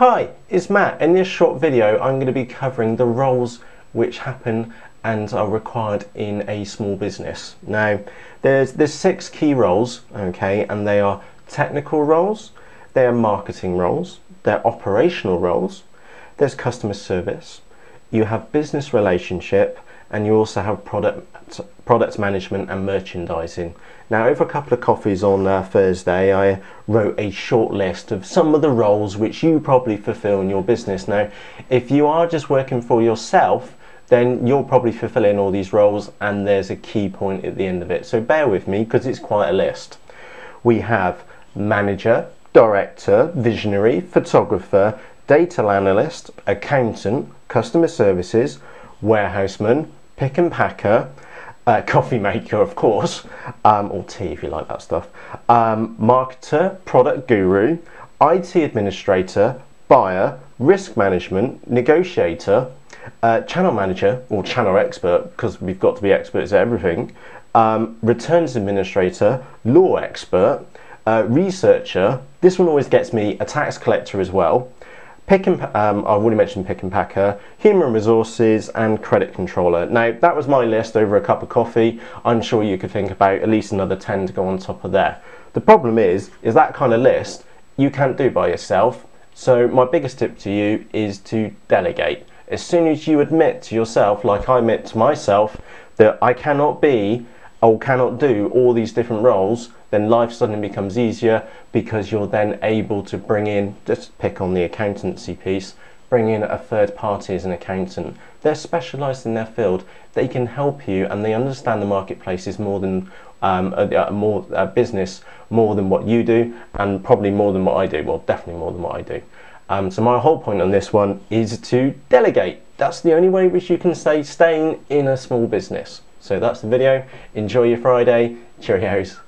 Hi, it's Matt. In this short video I'm going to be covering the roles which happen and are required in a small business. Now there's six key roles, okay, and they are technical roles, they're marketing roles, they're operational roles, there's customer service, you have business relationship, and you also have product management and merchandising. Now, over a couple of coffees on Thursday, I wrote a short list of some of the roles which you probably fulfill in your business. Now, if you are just working for yourself, then you're probably fulfilling all these roles, and there's a key point at the end of it. So bear with me, because it's quite a list. We have manager, director, visionary, photographer, data analyst, accountant, customer services, warehouseman, pick and packer, coffee maker, of course, or tea if you like that stuff, marketer, product guru, IT administrator, buyer, risk management, negotiator, channel manager or channel expert, because we've got to be experts at everything, returns administrator, law expert, researcher, this one always gets me, a tax collector as well, I've already mentioned pick and packer, human resources, and credit controller. Now, that was my list over a cup of coffee. I'm sure you could think about at least another 10 to go on top of there. The problem is that kind of list you can't do by yourself. So my biggest tip to you is to delegate. As soon as you admit to yourself, like I admit to myself, that I cannot be or cannot do all these different roles, then life suddenly becomes easier, because you're then able to bring in, just pick on the accountancy piece, bring in a third party as an accountant. They're specialised in their field, they can help you, and they understand the marketplaces more than business more than what you do, and probably more than what I do, well definitely more than what I do. So my whole point on this one is to delegate. That's the only way which you can stay staying in a small business. So that's the video. Enjoy your Friday. Cheerios.